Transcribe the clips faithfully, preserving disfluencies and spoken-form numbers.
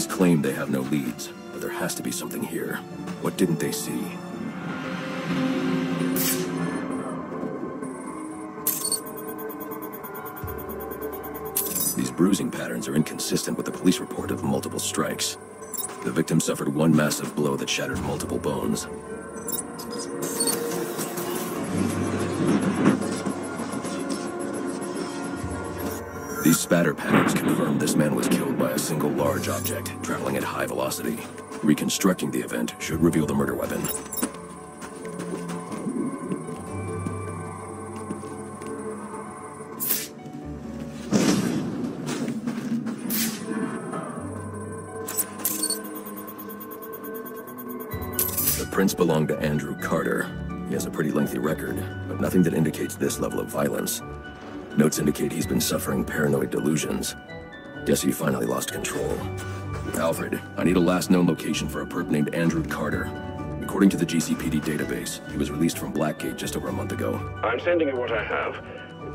Police claim they have no leads, but there has to be something here. What didn't they see? These bruising patterns are inconsistent with the police report of multiple strikes. The victim suffered one massive blow that shattered multiple bones. These spatter patterns confirm this man was killed by a single large object traveling at high velocity. Reconstructing the event should reveal the murder weapon. The prints belong to Andrew Carter. He has a pretty lengthy record, but nothing that indicates this level of violence. Notes indicate he's been suffering paranoid delusions. Guess he finally lost control. Alfred, I need a last known location for a perp named Andrew Carter. According to the G C P D database, he was released from Blackgate just over a month ago. I'm sending you what I have.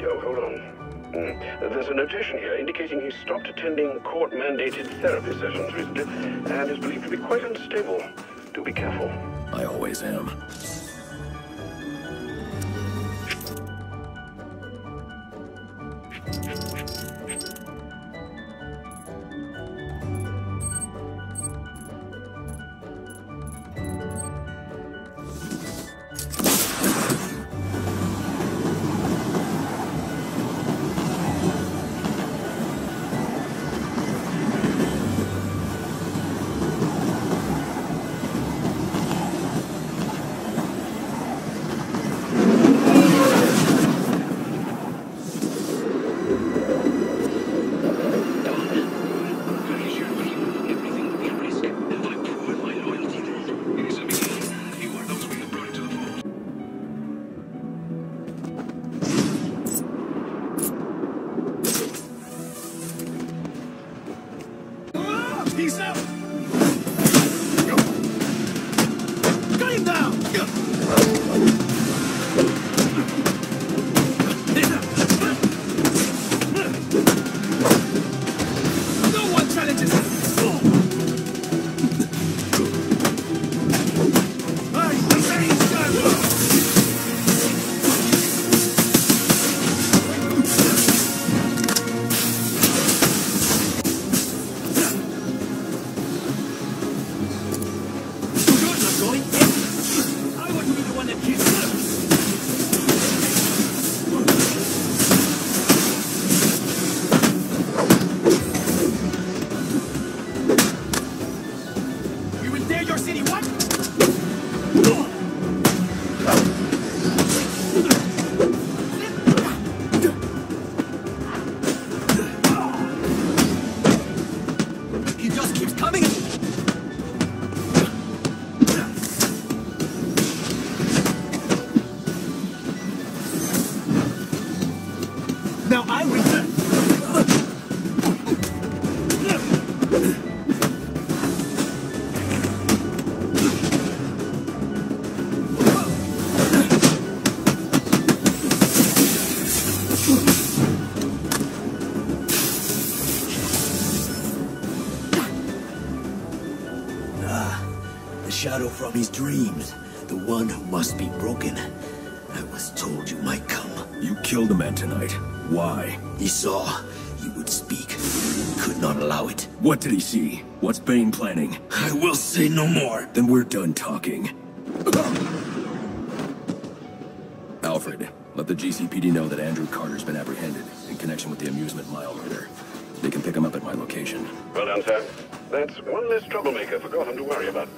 Oh, hold on. There's a notation here indicating he stopped attending court-mandated therapy sessions recently and is believed to be quite unstable. Do be careful. I always am. Shadow from his dreams, the one who must be broken. I was told you might come. You killed a man tonight. Why? He saw he would speak. He could not allow it. What did he see? What's Bane planning? I will say no more. Then we're done talking. Alfred, let the G C P D know that Andrew Carter's been apprehended in connection with the amusement mile murder. They can pick him up at my location. Well done, sir. That's one less troublemaker for Gotham to worry about.